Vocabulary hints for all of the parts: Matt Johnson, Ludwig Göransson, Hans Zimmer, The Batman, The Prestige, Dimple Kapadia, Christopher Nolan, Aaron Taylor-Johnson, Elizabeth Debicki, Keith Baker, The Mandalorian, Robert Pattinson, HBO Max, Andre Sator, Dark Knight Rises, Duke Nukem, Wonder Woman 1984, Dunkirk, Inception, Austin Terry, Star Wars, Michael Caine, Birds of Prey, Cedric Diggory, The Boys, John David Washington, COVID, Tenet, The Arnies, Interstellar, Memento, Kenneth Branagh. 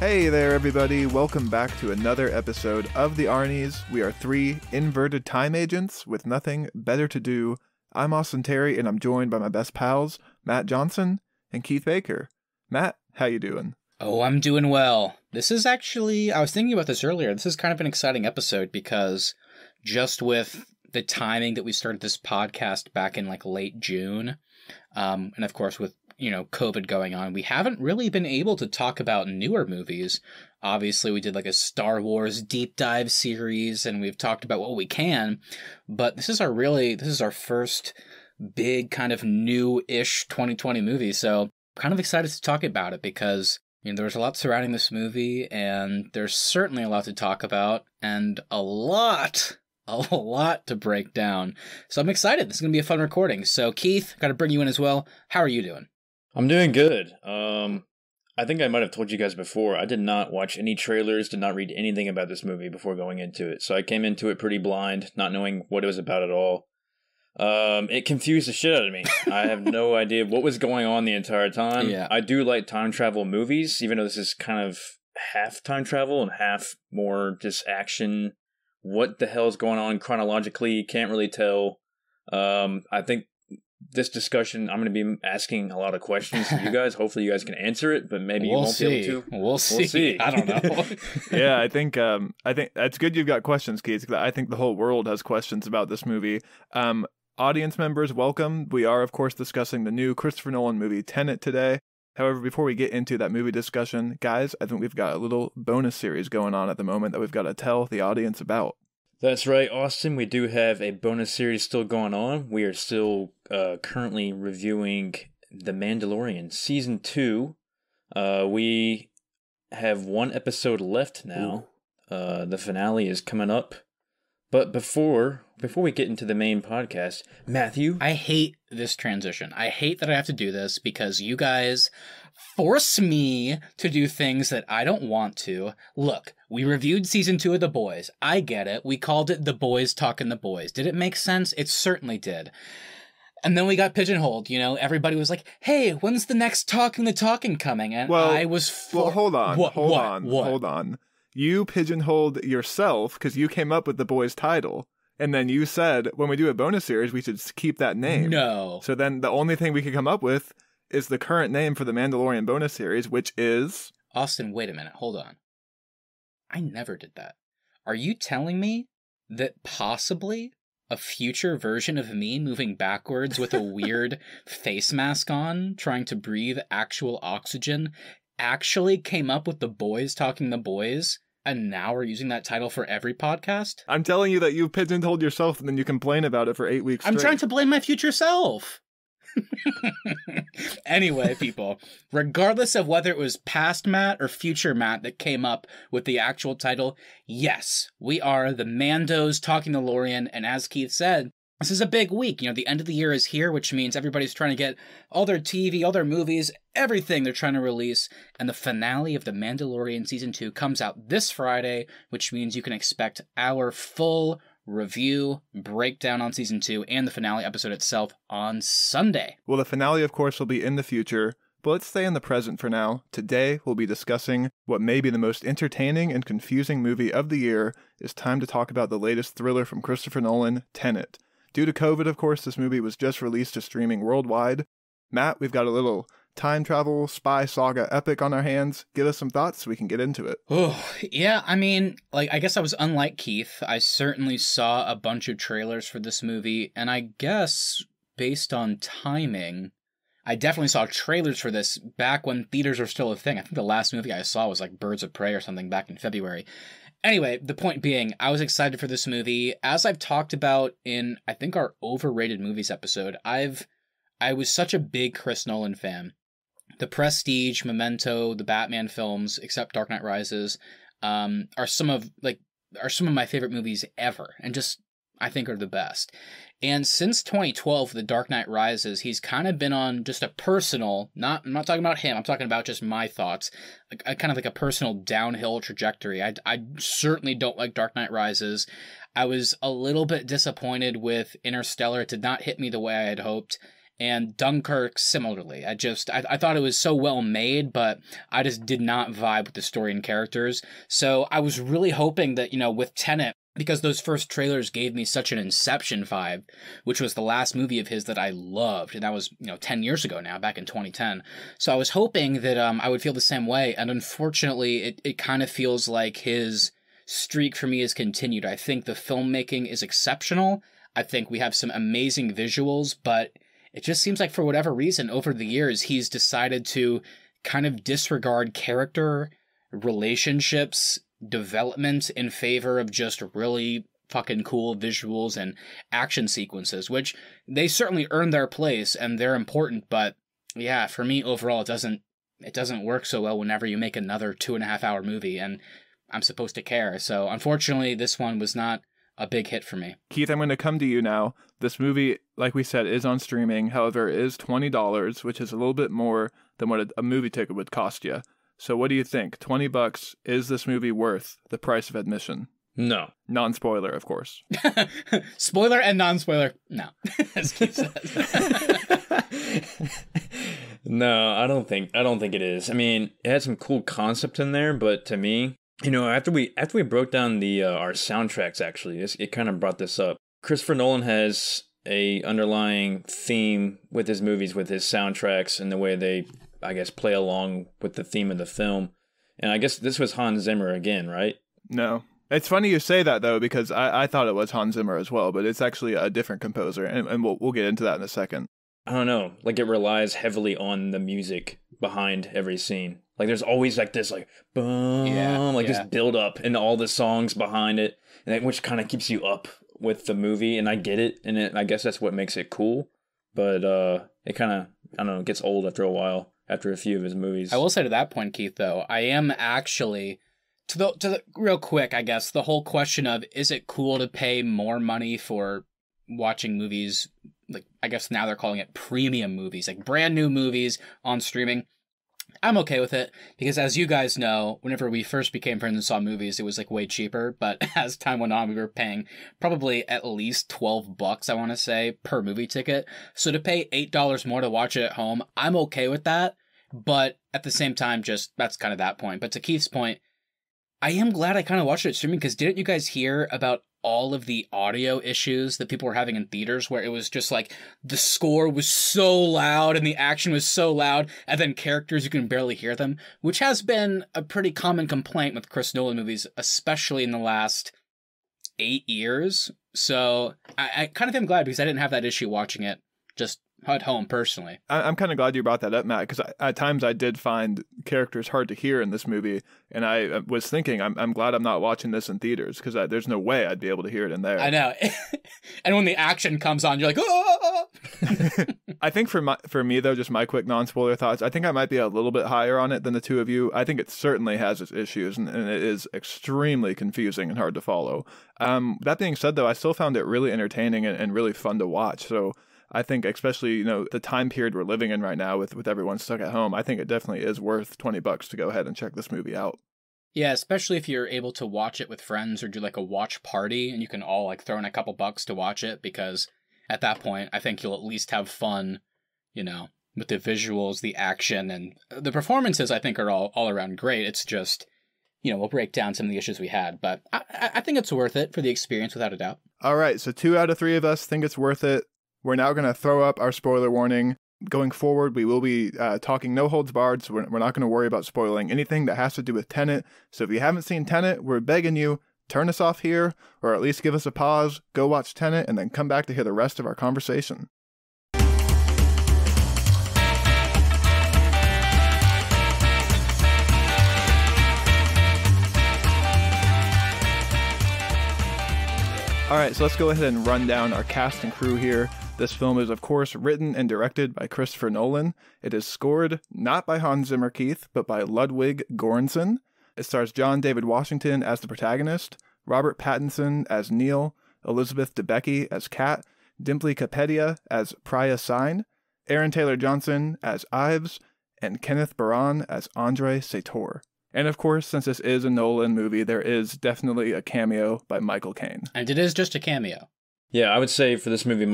Hey there, everybody. Welcome back to another episode of The Arnies. We are three inverted time agents with nothing better to do. I'm Austin Terry, and I'm joined by my best pals, Matt Johnson and Keith Baker. Matt, how you doing? Oh, I'm doing well. This is actually, I was thinking about this earlier, this is kind of an exciting episode because just with the timing that we started this podcast back in like late June, and of course with COVID going on, we haven't really been able to talk about newer movies. Obviously, we did like a Star Wars deep dive series, and we've talked about what we can, but this is our first big kind of new-ish 2020 movie, so I'm kind of excited to talk about it because there's a lot surrounding this movie, and there's certainly a lot to talk about, and a lot to break down. So I'm excited. This is going to be a fun recording. So Keith, got to bring you in as well. How are you doing? I'm doing good. I think I might have told you guys before, I did not watch any trailers, did not read anything about this movie before going into it. So I came into it pretty blind, not knowing what it was about at all. It confused the shit out of me. I have no idea what was going on the entire time. Yeah. I do like time travel movies, even though this is kind of half time travel and half more just action. What the hell is going on chronologically? Can't really tell. I think this discussion, I'm going to be asking a lot of questions to you guys. Hopefully you guys can answer it, but maybe you won't be able to. We'll see. I don't know. Yeah, I think that's good you've got questions, Keith, because I think the whole world has questions about this movie. Audience members, welcome. We are, of course, discussing the new Christopher Nolan movie Tenet today. However, before we get into that movie discussion, guys, I think we've got a little bonus series going on at the moment that we've got to tell the audience about. That's right, Austin. We do have a bonus series still going on. We are still currently reviewing The Mandalorian Season 2. We have one episode left now. The finale is coming up. But before we get into the main podcast, Matthew, I hate this transition. I hate that I have to do this because you guys force me to do things that I don't want to. Look, we reviewed Season 2 of The Boys. I get it. We called it The Boys Talking The Boys. Did it make sense? It certainly did. And then we got pigeonholed, everybody was like, hey, when's the next Talking the Talking coming? And well, I was... Well, hold on. Hold on. You pigeonholed yourself because you came up with The Boys title, and then you said, when we do a bonus series, we should keep that name. No. So then the only thing we could come up with is the current name for the Mandalorian bonus series, which is... Austin, wait a minute. Hold on. I never did that. Are you telling me that possibly a future version of me moving backwards with a weird face mask on, trying to breathe actual oxygen, actually came up with The Boys Talking The Boys? And now we're using that title for every podcast? I'm telling you that you pigeonholed yourself and then you complain about it for 8 weeks straight. I'm trying to blame my future self. Anyway, people, regardless of whether it was past Matt or future Matt that came up with the actual title, yes, we are the Mandos Talking the Lorian. And as Keith said, this is a big week. The end of the year is here, which means everybody's trying to get all their TV, all their movies, everything they're trying to release. And the finale of The Mandalorian Season 2 comes out this Friday, which means you can expect our full review, breakdown on Season 2, and the finale episode itself on Sunday. Well, the finale, of course, will be in the future, but let's stay in the present for now. Today, we'll be discussing what may be the most entertaining and confusing movie of the year. It's time to talk about the latest thriller from Christopher Nolan, Tenet. Due to COVID, of course, this movie was just released to streaming worldwide. Matt, we've got a little time travel spy saga epic on our hands. Give us some thoughts so we can get into it. Oh, yeah. I guess I was unlike Keith. I certainly saw a bunch of trailers for this movie, and I guess based on timing, I definitely saw trailers for this back when theaters were still a thing. I think the last movie I saw was like Birds of Prey or something back in February. Anyway, the point being, I was excited for this movie. As I've talked about in, I think, our overrated movies episode, I was such a big Chris Nolan fan. The Prestige, Memento, the Batman films, except Dark Knight Rises, are some of my favorite movies ever, and just I think are the best. And since 2012, The Dark Knight Rises, he's kind of been on just a personal, I'm not talking about him, I'm talking about just my thoughts, kind of like a personal downhill trajectory. I certainly don't like Dark Knight Rises. I was a little bit disappointed with Interstellar. It did not hit me the way I had hoped. and Dunkirk similarly. I thought it was so well made, but I just did not vibe with the story and characters. So I was really hoping that, you know, with Tenet, because those first trailers gave me such an Inception vibe, which was the last movie of his that I loved, and that was, you know, 10 years ago now, back in 2010. So I was hoping that I would feel the same way, and unfortunately, it kind of feels like his streak for me is continued. I think the filmmaking is exceptional. I think we have some amazing visuals, but it just seems like for whatever reason, over the years, he's decided to kind of disregard character, relationships, development in favor of just really fucking cool visuals and action sequences, which they certainly earn their place and they're important. But yeah, for me overall, it doesn't work so well whenever you make another 2.5-hour movie and I'm supposed to care. So unfortunately, this one was not a big hit for me. Keith, I'm going to come to you now. This movie, like we said, is on streaming. However, it is $20, which is a little bit more than what a movie ticket would cost you. So what do you think? $20, is this movie worth the price of admission? No. Non-spoiler, of course. Spoiler and non-spoiler. No. As Keith says. No, I don't think it is. I mean, it had some cool concept in there, but to me, you know, after we broke down the our soundtracks, actually, it kind of brought this up. Christopher Nolan has a underlying theme with his movies, with his soundtracks and the way they, I guess, play along with the theme of the film. And I guess this was Hans Zimmer again, right? No. It's funny you say that, though, because I thought it was Hans Zimmer as well, but it's actually a different composer, and we'll get into that in a second. I don't know. Like, it relies heavily on the music behind every scene. Like, there's always, like, this, like, boom, this build-up and all the songs behind it, and that, which kind of keeps you up with the movie, and I get it, and I guess that's what makes it cool, but it kind of, I don't know, gets old after a while. After a few of his movies. I will say to that point, Keith, though, I am actually, to the real quick, I guess, the whole question of, is it cool to pay more money for watching movies, like, I guess now they're calling it premium movies, like brand new movies on streaming? I'm okay with it, because as you guys know, whenever we first became friends and saw movies, it was like way cheaper, but as time went on, we were paying probably at least $12, I want to say, per movie ticket. So to pay $8 more to watch it at home, I'm okay with that, but at the same time, just, that's kind of that point. But to Keith's point, I am glad I kind of watched it streaming, because didn't you guys hear about all of the audio issues that people were having in theaters, where it was just like the score was so loud and the action was so loud, and then characters, you can barely hear them, which has been a pretty common complaint with Chris Nolan movies, especially in the last 8 years. So I kind of am glad, because I didn't have that issue watching it just at home personally. I'm kind of glad you brought that up, Matt, because at times I did find characters hard to hear in this movie, and I was thinking, I'm glad I'm not watching this in theaters, because there's no way I'd be able to hear it in there. I know. And when the action comes on, you're like, oh! I think for me, though, just my quick non-spoiler thoughts, I think I might be a little bit higher on it than the two of you. I think it certainly has its issues, and it is extremely confusing and hard to follow. That being said, though, I still found it really entertaining and really fun to watch, so I think, especially, you know, the time period we're living in right now with everyone stuck at home, I think it definitely is worth $20 to go ahead and check this movie out. Yeah, especially if you're able to watch it with friends or do like a watch party, and you can all like throw in a couple bucks to watch it, because at that point, I think you'll at least have fun, you know, with the visuals, the action, and the performances, I think, are all around great. It's just, you know, we'll break down some of the issues we had, but I think it's worth it for the experience, without a doubt. All right, so 2 out of 3 of us think it's worth it. We're now going to throw up our spoiler warning. Going forward, we will be talking no holds barred, so we're not going to worry about spoiling anything that has to do with Tenet. So if you haven't seen Tenet, we're begging you, turn us off here, or at least give us a pause, go watch Tenet, and then come back to hear the rest of our conversation. All right, so let's go ahead and run down our cast and crew here. This film is, of course, written and directed by Christopher Nolan. It is scored not by Hans Zimmer, Keith, but by Ludwig Göransson. It stars John David Washington as the protagonist, Robert Pattinson as Neil, Elizabeth Debicki as Kat, Dimple Kapadia as Priya Singh, Aaron Taylor-Johnson as Ives, and Kenneth Branagh as Andre Sator. And of course, since this is a Nolan movie, there is definitely a cameo by Michael Caine. And it is just a cameo. Yeah, I would say for this movie,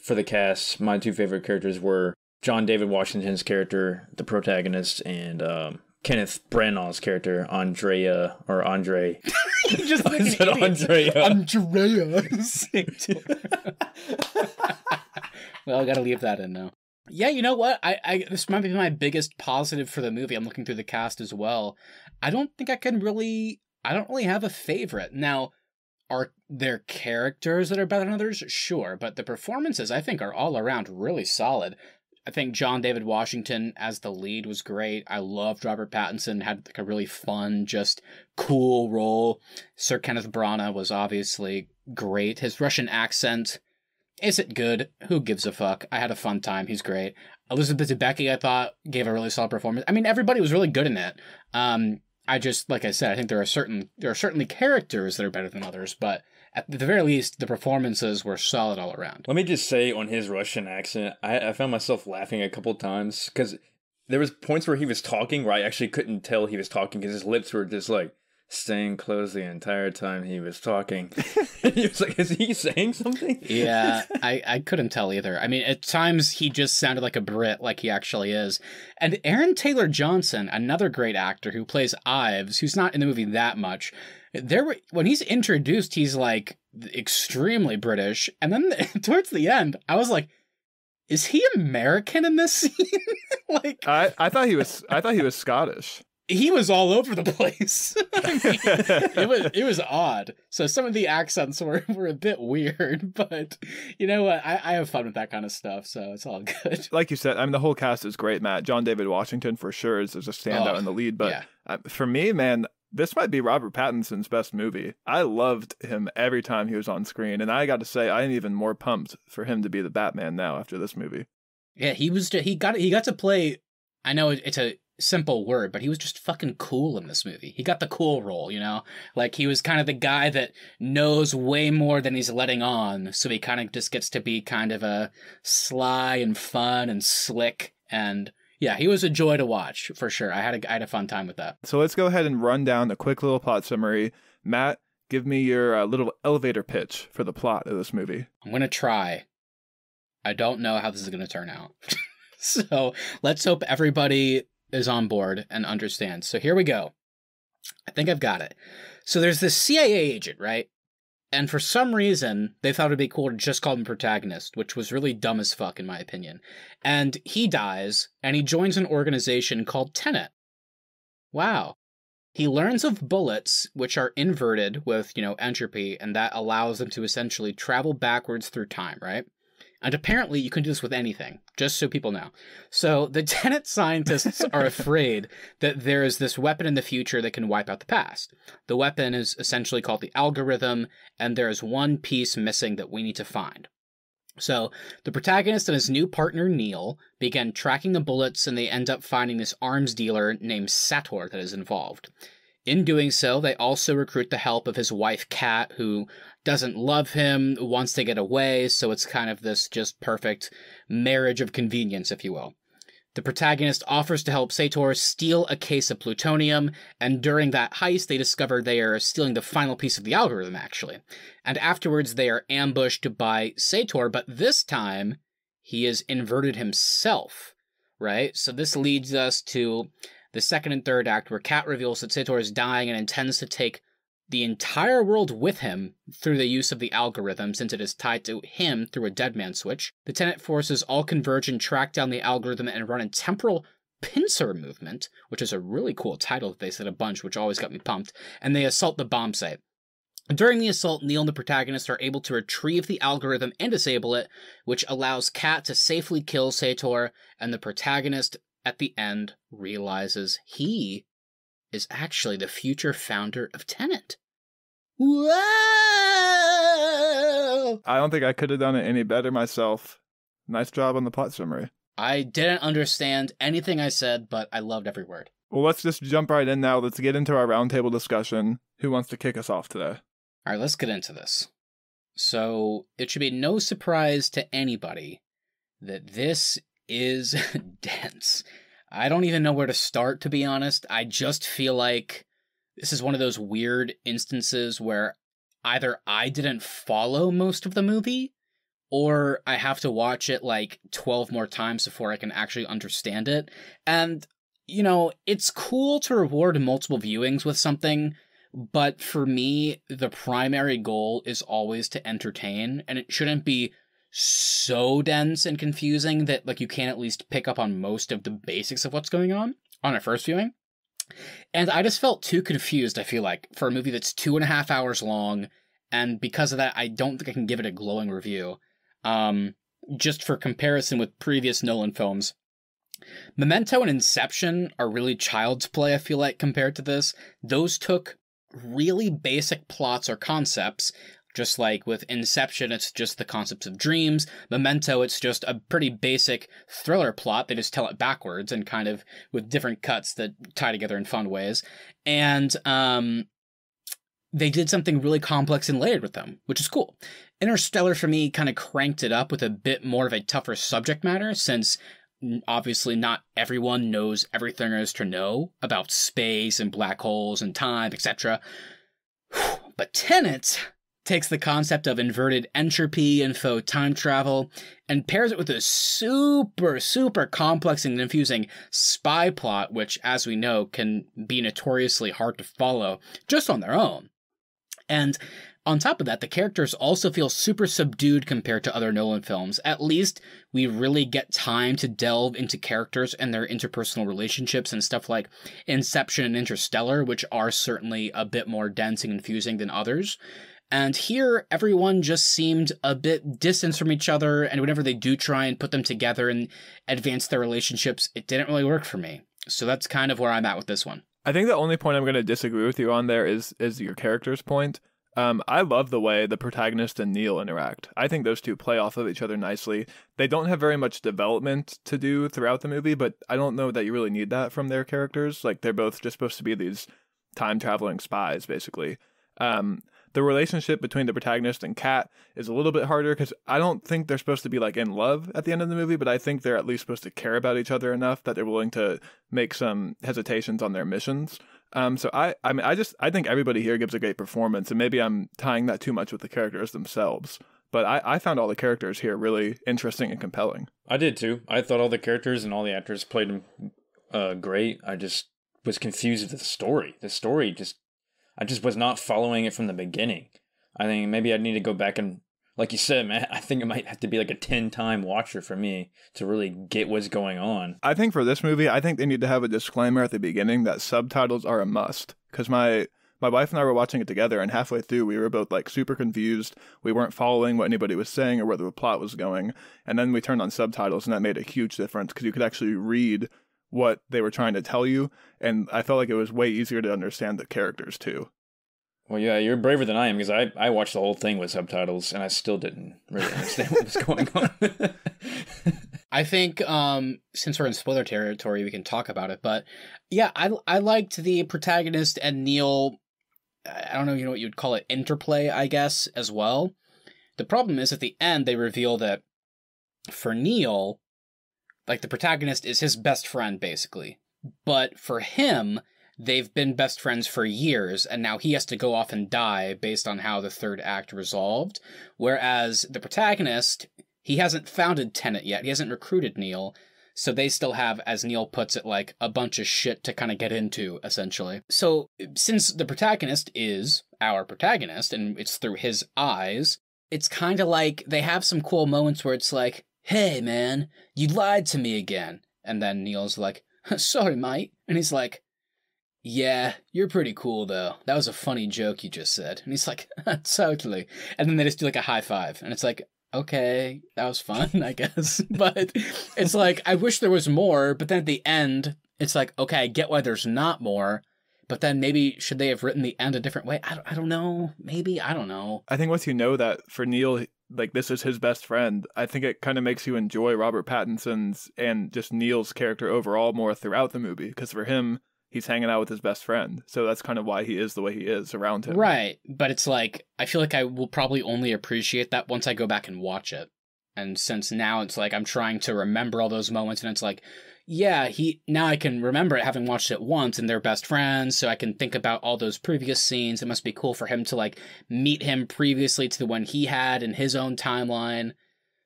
for the cast, my two favorite characters were John David Washington's character, the protagonist, and Kenneth Branagh's character, Andre. You just like said Andrea. Andrea. Well, I gotta leave that in now. Yeah, you know what? I this might be my biggest positive for the movie. I'm looking through the cast as well. I don't really have a favorite. Now, are there characters that are better than others? Sure, but the performances, I think, are all around really solid. I think John David Washington as the lead was great. I loved Robert Pattinson, had like a really fun, just cool role. Sir Kenneth Branagh was obviously great. His Russian accent isn't good. Who gives a fuck? I had a fun time. He's great. Elizabeth Debicki, I thought, gave a really solid performance. I mean, everybody was really good in it. I just, like I said, I think there are certainly characters that are better than others, but at the very least, the performances were solid all around. Let me just say on his Russian accent, I found myself laughing a couple times because there was points where he was talking where I actually couldn't tell he was talking because his lips were just like staying closed the entire time he was talking. He was like, is he saying something? Yeah, I couldn't tell either. I mean, at times he just sounded like a Brit, like he actually is. And Aaron Taylor-Johnson, another great actor who plays Ives, who's not in the movie that much, when he's introduced, he's like extremely British. And then towards the end, I was like, is he American in this scene? Like, I thought he was Scottish. He was all over the place. I mean, it was odd. So some of the accents were a bit weird, but you know what? I have fun with that kind of stuff, so it's all good. Like you said, I mean, the whole cast is great, Matt. John David Washington for sure is a standout in the lead, but yeah. For me, man, this might be Robert Pattinson's best movie. I loved him every time he was on screen, and I got to say, I am even more pumped for him to be the Batman now after this movie. Yeah, he got to play. I know it's a simple word, but he was just fucking cool in this movie. He got the cool role, you know? Like, he was kind of the guy that knows way more than he's letting on, so he kind of just gets to be kind of a sly and fun and slick, and yeah, he was a joy to watch, for sure. I had a fun time with that. So let's go ahead and run down a quick little plot summary. Matt, give me your little elevator pitch for the plot of this movie. I'm gonna try. I don't know how this is gonna turn out. So let's hope everybody is on board and understands. So here we go. I think I've got it. So there's this CIA agent, right? And for some reason, they thought it'd be cool to just call him protagonist, which was really dumb as fuck, in my opinion. And he dies, and he joins an organization called Tenet. Wow. He learns of bullets, which are inverted with, you know, entropy, and that allows them to essentially travel backwards through time, right? And apparently you can do this with anything, just so people know. So the Tenet scientists are afraid that there is this weapon in the future that can wipe out the past. The weapon is essentially called the algorithm, and there is one piece missing that we need to find. So the protagonist and his new partner, Neil, begin tracking the bullets, and they end up finding this arms dealer named Sator that is involved. In doing so, they also recruit the help of his wife, Kat, who doesn't love him, wants to get away, so it's kind of this just perfect marriage of convenience, if you will. The protagonist offers to help Sator steal a case of plutonium, and during that heist, they discover they are stealing the final piece of the algorithm, actually. And afterwards, they are ambushed by Sator, but this time, he is inverted himself, right? So this leads us to the second and third act, where Kat reveals that Sator is dying and intends to take the entire world with him through the use of the algorithm, since it is tied to him through a dead man switch. The Tenet forces all converge and track down the algorithm and run a temporal pincer movement, which is a really cool title that they said a bunch, which always got me pumped, and they assault the bomb site. During the assault, Neil and the protagonist are able to retrieve the algorithm and disable it, which allows Kat to safely kill Sator, and the protagonist at the end realizes he is actually the future founder of Tenet. Whoa! I don't think I could have done it any better myself. Nice job on the plot summary. I didn't understand anything I said, but I loved every word. Well, let's just jump right in now. Let's get into our roundtable discussion. Who wants to kick us off today? All right, let's get into this. So it should be no surprise to anybody that this is dense. I don't even know where to start, to be honest. I just feel like this is one of those weird instances where either I didn't follow most of the movie, or I have to watch it like 12 more times before I can actually understand it. And, you know, it's cool to reward multiple viewings with something, but for me, the primary goal is always to entertain, and it shouldn't be so dense and confusing that, like, you can't at least pick up on most of the basics of what's going on our first viewing. And I just felt too confused, I feel like, for a movie that's 2.5 hours long, and because of that, I don't think I can give it a glowing review. Just for comparison with previous Nolan films, Memento and Inception are really child's play, I feel like, compared to this. Those took really basic plots or concepts. Just like with Inception, it's just the concepts of dreams. Memento, it's just a pretty basic thriller plot. They just tell it backwards and kind of with different cuts that tie together in fun ways. And they did something really complex and layered with them, which is cool. Interstellar, for me, kind of cranked it up with a bit more of a tougher subject matter, since obviously not everyone knows everything there is to know about space and black holes and time, etc. But Tenet takes the concept of inverted entropy and faux time travel and pairs it with a super, super complex and confusing spy plot, which, as we know, can be notoriously hard to follow just on their own. And on top of that, the characters also feel super subdued compared to other Nolan films. At least we really get time to delve into characters and their interpersonal relationships and stuff like Inception and Interstellar, which are certainly a bit more dense and confusing than others. And here, everyone just seemed a bit distanced from each other, and whenever they do try and put them together and advance their relationships, it didn't really work for me. So that's kind of where I'm at with this one. I think the only point I'm going to disagree with you on there is your character's point. I love the way the protagonist and Neil interact. I think those two play off of each other nicely. They don't have very much development to do throughout the movie, but I don't know that you really need that from their characters. Like, they're both just supposed to be these time-traveling spies, basically. The relationship between the protagonist and Kat is a little bit harder because I don't think they're supposed to be like in love at the end of the movie, but I think they're at least supposed to care about each other enough that they're willing to make some hesitations on their missions. So I think everybody here gives a great performance, and maybe I'm tying that too much with the characters themselves. But I found all the characters here really interesting and compelling. I did too. I thought all the characters and all the actors played them great. I just was confused with the story. The story just, I just was not following it from the beginning. I think maybe I need to go back and, like you said, man, I think it might have to be like a 10-time watcher for me to really get what's going on. I think for this movie, I think they need to have a disclaimer at the beginning that subtitles are a must. Because my wife and I were watching it together, and halfway through, we were both like super confused. We weren't following what anybody was saying or where the plot was going. And then we turned on subtitles, and that made a huge difference because you could actually read what they were trying to tell you, and I felt like it was way easier to understand the characters too. Well, yeah, you're braver than I am, because I watched the whole thing with subtitles, and I still didn't really understand what was going on. I think since we're in spoiler territory, we can talk about it, but yeah, I liked the protagonist and Neil, I don't know, you know what you'd call it, interplay, I guess, as well. The problem is, at the end, they reveal that for Neil, like, the protagonist is his best friend, basically. But for him, they've been best friends for years, and now he has to go off and die based on how the third act resolved. Whereas the protagonist, he hasn't founded Tenet yet. He hasn't recruited Neil. So they still have, as Neil puts it, like, a bunch of shit to kind of get into, essentially. So since the protagonist is our protagonist, and it's through his eyes, it's kind of like they have some cool moments where it's like, "Hey, man, you lied to me again." And then Neil's like, "Sorry, mate." And he's like, "Yeah, you're pretty cool, though. That was a funny joke you just said." And he's like, "Totally." And then they just do like a high five. And it's like, okay, that was fun, I guess. But it's like, I wish there was more. But then at the end, it's like, okay, I get why there's not more. But then maybe should they have written the end a different way? I don't know. Maybe. I don't know. I think once you know that for Neil, like, this is his best friend, I think it kind of makes you enjoy Robert Pattinson's and just Neil's character overall more throughout the movie. Because for him, he's hanging out with his best friend. So that's kind of why he is the way he is around him. Right. But it's like, I feel like I will probably only appreciate that once I go back and watch it. And since now it's like I'm trying to remember all those moments, and it's like, yeah, now I can remember it having watched it once, and they're best friends, so I can think about all those previous scenes. It must be cool for him to, like, meet him previously to the one he had in his own timeline.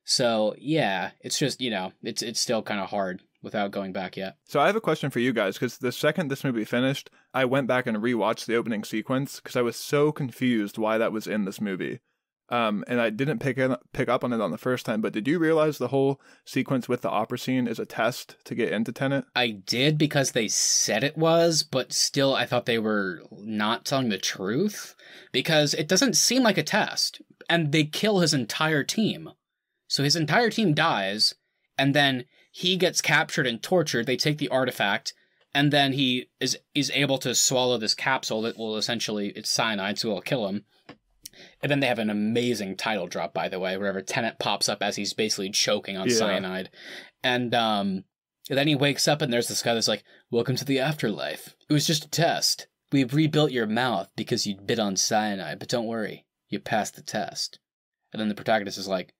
So, yeah, it's just, you know, it's still kind of hard without going back yet. So I have a question for you guys, because the second this movie finished, I went back and rewatched the opening sequence because I was so confused why that was in this movie. And I didn't pick up on it on the first time, but did you realize the whole sequence with the opera scene is a test to get into Tenet? I did, because they said it was, but still I thought they were not telling the truth, because it doesn't seem like a test, and they kill his entire team. So his entire team dies, and then he gets captured and tortured. They take the artifact, and then he is able to swallow this capsule that will essentially, it's cyanide, so it'll kill him. And then they have an amazing title drop, by the way, wherever Tenet pops up as he's basically choking on cyanide. And then he wakes up, and there's this guy that's like, "Welcome to the afterlife. It was just a test. We've rebuilt your mouth because you bit on cyanide, but don't worry, you passed the test." And then the protagonist is like,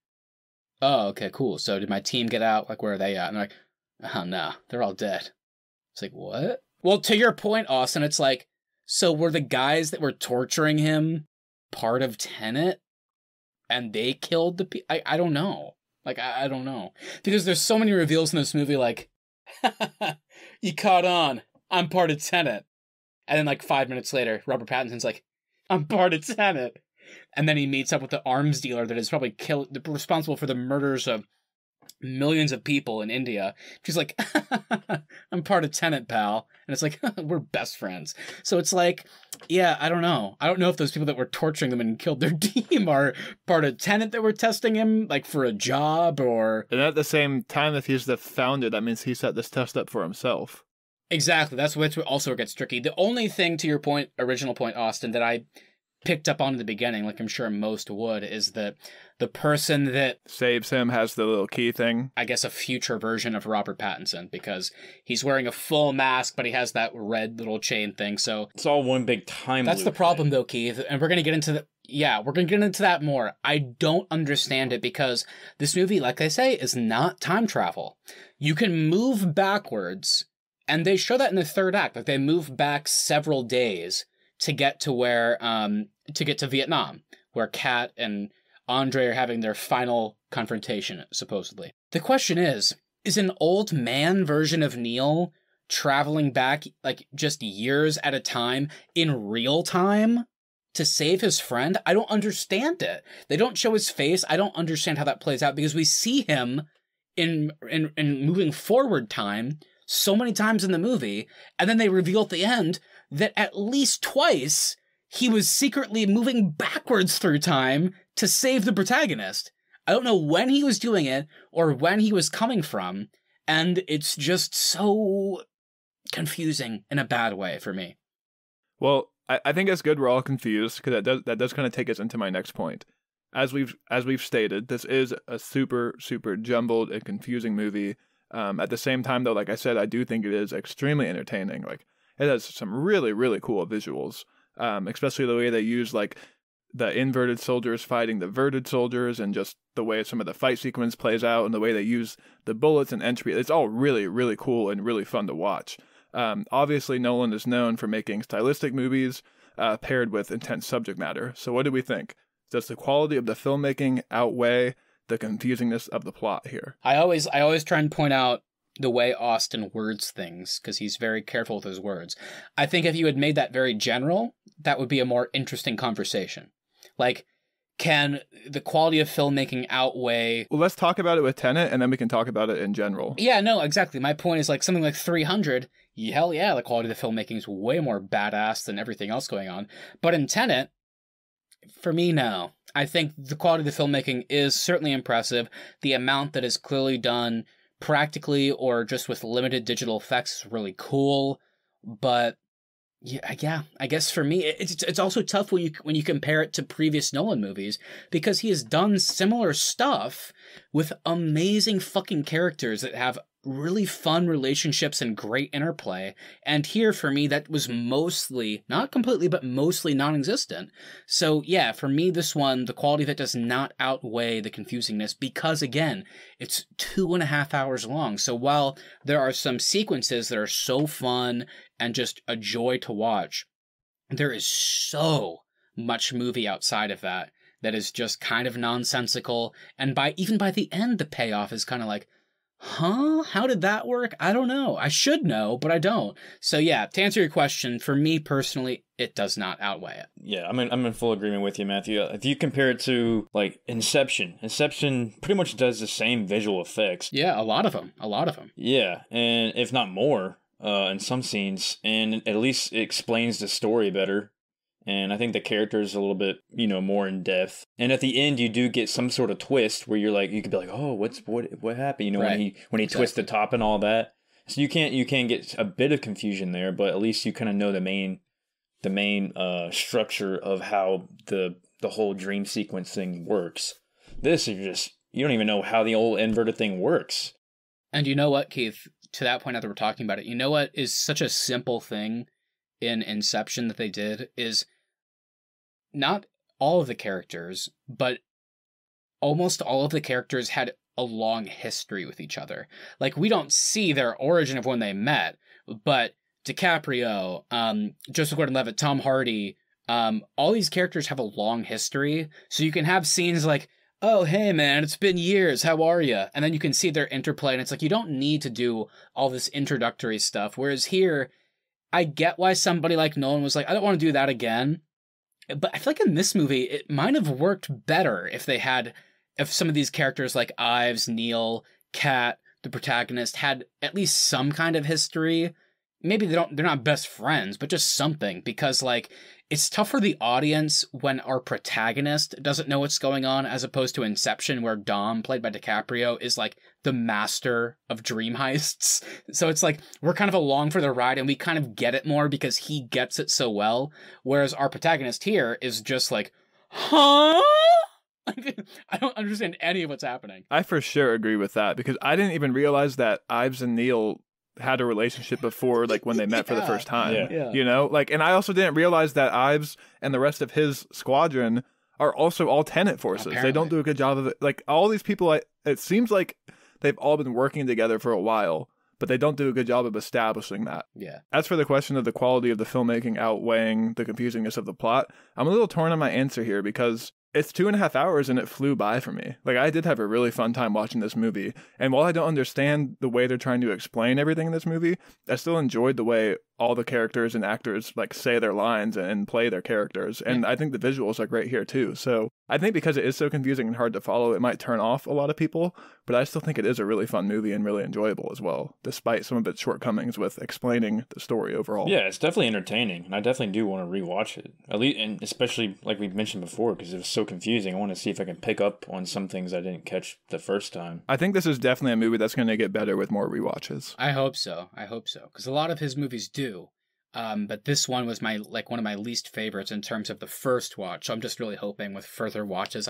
"Oh, okay, cool. So did my team get out? Like, where are they at?" And they're like, "Oh, no, they're all dead." It's like, what? Well, to your point, Austin, it's like, so were the guys that were torturing him part of Tenet, and they killed the people? I don't know. Like, I don't know. Because there's so many reveals in this movie, like, "You caught on. I'm part of Tenet." And then, like, 5 minutes later, Robert Pattinson's like, "I'm part of Tenet." And then he meets up with the arms dealer that is probably responsible for the murders of millions of people in India. She's like, "I'm part of Tenet, pal." And it's like, we're best friends. So it's like, yeah, I don't know. I don't know if those people that were torturing them and killed their team are part of Tenet that were testing him, like, for a job or... And at the same time, if he's the founder, that means he set this test up for himself. Exactly. That's what also gets tricky. The only thing, to your point, original point, Austin, that I picked up on in the beginning, like I'm sure most would, is that the person that saves him has the little key thing. I guess a future version of Robert Pattinson, because he's wearing a full mask, but he has that red little chain thing. So it's all one big time loop. That's the problem, though, Keith. And we're going to get into the... Yeah, we're going to get into that more. I don't understand it, because this movie, like I say, is not time travel. You can move backwards, and they show that in the third act. Like, they move back several days to get to where, to get to Vietnam, where Kat and Andre are having their final confrontation, supposedly. The question is an old man version of Neil traveling back, like, just years at a time in real time to save his friend? I don't understand it. They don't show his face. I don't understand how that plays out, because we see him in moving forward time so many times in the movie, and then they reveal at the end that at least twice he was secretly moving backwards through time to save the protagonist. I don't know when he was doing it or when he was coming from, and it's just so confusing in a bad way for me. Well, I think it's good we're all confused, because that does kind of take us into my next point. As we've stated, this is a super jumbled and confusing movie. At the same time, though, like I said, I do think it is extremely entertaining. Like, it has some really cool visuals, especially the way they use, like, the inverted soldiers fighting the verted soldiers, and just the way some of the fight sequence plays out, and the way they use the bullets and entry. It's all really cool and really fun to watch. Obviously, Nolan is known for making stylistic movies paired with intense subject matter. So what do we think? Does the quality of the filmmaking outweigh the confusingness of the plot here? I always try and point out the way Austin words things, because he's very careful with his words. I think if you had made that very general, that would be a more interesting conversation. Like, can the quality of filmmaking outweigh... Well, let's talk about it with Tenet, and then we can talk about it in general. Yeah, no, exactly. My point is, like, something like 300, hell yeah, the quality of the filmmaking is way more badass than everything else going on. But in Tenet, for me, no. I think the quality of the filmmaking is certainly impressive. The amount that is clearly done practically or just with limited digital effects is really cool, but Yeah, I guess for me, it's also tough when you compare it to previous Nolan movies, because he has done similar stuff with amazing fucking characters that have really fun relationships and great interplay. And here for me, that was mostly, not completely, but mostly non-existent. So yeah, for me, this one, the quality of it does not outweigh the confusingness, because again, it's 2.5 hours long. So while there are some sequences that are so fun and just a joy to watch, there is so much movie outside of that that is just kind of nonsensical. And even by the end, the payoff is kind of like, huh? How did that work? I don't know. I should know, but I don't. So yeah, to answer your question, for me personally, it does not outweigh it. Yeah, I'm in full agreement with you, Matthew. If you compare it to, like, Inception pretty much does the same visual effects. Yeah, a lot of them. Yeah, and if not more, in some scenes, and at least it explains the story better. And I think the character is a little bit, more in depth. And at the end, you do get some sort of twist where you could be like, oh, what happened? Right. when he exactly. Twists the top and all that. So you can get a bit of confusion there, but at least you kind of know the main structure of how the whole dream sequence thing works. This is just, you don't even know how the old inverted thing works. And you know what, Keith, to that point that we're talking about it, you know what is such a simple thing in Inception that they did is, not all of the characters, but almost all of the characters had a long history with each other. Like, we don't see their origin of when they met, but DiCaprio, Joseph Gordon-Levitt, Tom Hardy, all these characters have a long history. So you can have scenes like, oh, hey, man, it's been years. How are you? And then you can see their interplay. And it's like, you don't need to do all this introductory stuff. Whereas here, I get why somebody like Nolan was like, I don't want to do that again. But I feel like in this movie, it might have worked better if some of these characters like Ives, Neil, Kat, the protagonist, had at least some kind of history. Maybe they're not best friends, but just something. Because, like, it's tough for the audience when our protagonist doesn't know what's going on, as opposed to Inception, where Dom, played by DiCaprio, is like the master of dream heists. So it's like, we're kind of along for the ride and we kind of get it more because he gets it so well. Whereas our protagonist here is just like, huh? I don't understand any of what's happening. I for sure agree with that, because I didn't even realize that Ives and Neil had a relationship before, like, when they met for the first time. Yeah. You know, like, and I also didn't realize that Ives and the rest of his squadron are also all Tenet forces. Apparently. They don't do a good job of it. Like, all these people, it seems like they've all been working together for a while, but they don't do a good job of establishing that. Yeah. As for the question of the quality of the filmmaking outweighing the confusingness of the plot, I'm a little torn on my answer here, because it's 2.5 hours and it flew by for me. Like, I did have a really fun time watching this movie. And while I don't understand the way they're trying to explain everything in this movie, I still enjoyed the way all the characters and actors, like, say their lines and play their characters. And I think the visuals are great here too. So I think because it is so confusing and hard to follow, it might turn off a lot of people, but I still think it is a really fun movie and really enjoyable as well, despite some of its shortcomings with explaining the story overall. Yeah, it's definitely entertaining, and I definitely do want to rewatch it. At least, and especially, like we mentioned before, because it was so confusing, I want to see if I can pick up on some things I didn't catch the first time. I think this is definitely a movie that's going to get better with more rewatches. I hope so, because a lot of his movies do, but this one was one of my least favorites in terms of the first watch. So I'm just really hoping with further watches,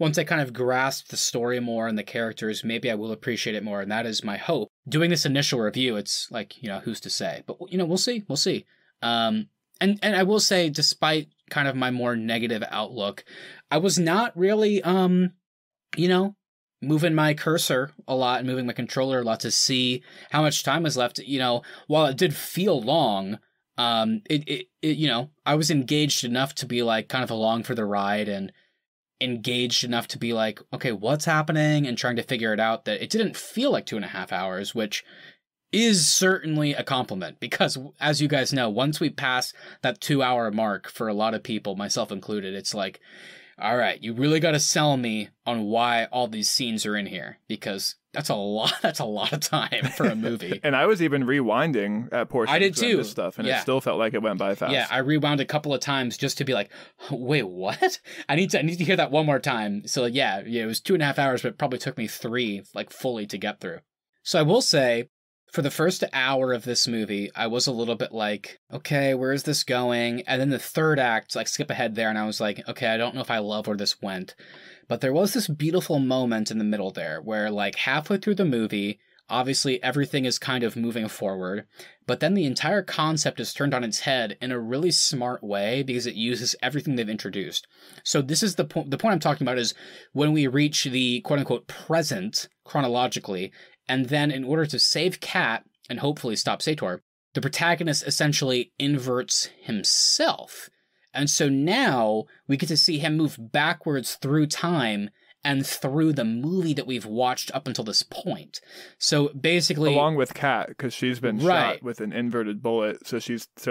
once I kind of grasp the story more and the characters, maybe I will appreciate it more, and that is my hope. Doing this initial review, it's like, who's to say? But we'll see. And I will say, despite kind of my more negative outlook, I was not really, moving my cursor a lot and moving my controller a lot to see how much time was left. While it did feel long, I was engaged enough to be like kind of along for the ride, and engaged enough to be like, okay, what's happening, and trying to figure it out, that it didn't feel like 2.5 hours, which is certainly a compliment, because as you guys know, once we pass that 2-hour mark for a lot of people, myself included, it's like, all right, you really got to sell me on why all these scenes are in here, because that's a lot of time for a movie. And I was even rewinding at portions. I did too. This stuff, and it still felt like it went by fast. Yeah, I rewound a couple of times just to be like, wait, what? I need to hear that one more time. So yeah, it was 2.5 hours, but it probably took me 3, like, fully to get through. So I will say, For the first hour of this movie, I was a little bit like, okay, where is this going? And then the third act, like, skip ahead there, and I was like, okay, I don't know if I love where this went. But there was this beautiful moment in the middle there where, like, halfway through the movie, obviously everything is kind of moving forward, but then the entire concept is turned on its head in a really smart way because it uses everything they've introduced. So this is the point I'm talking about is when we reach the quote-unquote present chronologically, and then in order to save Kat and hopefully stop Sator, the protagonist essentially inverts himself. And so now we get to see him move backwards through time and through the movie that we've watched up until this point. So basically... along with Kat, because she's been shot with an inverted bullet. So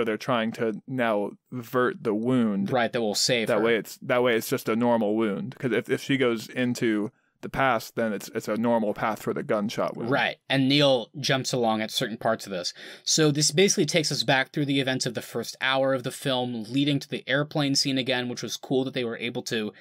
they're trying to now vert the wound. Right, that will save her. That way it's just a normal wound. Because if she goes into the past, then it's a normal path for the gunshot wound. Right, and Neil jumps along at certain parts of this. So this basically takes us back through the events of the first hour of the film, leading to the airplane scene again, which was cool that they were able to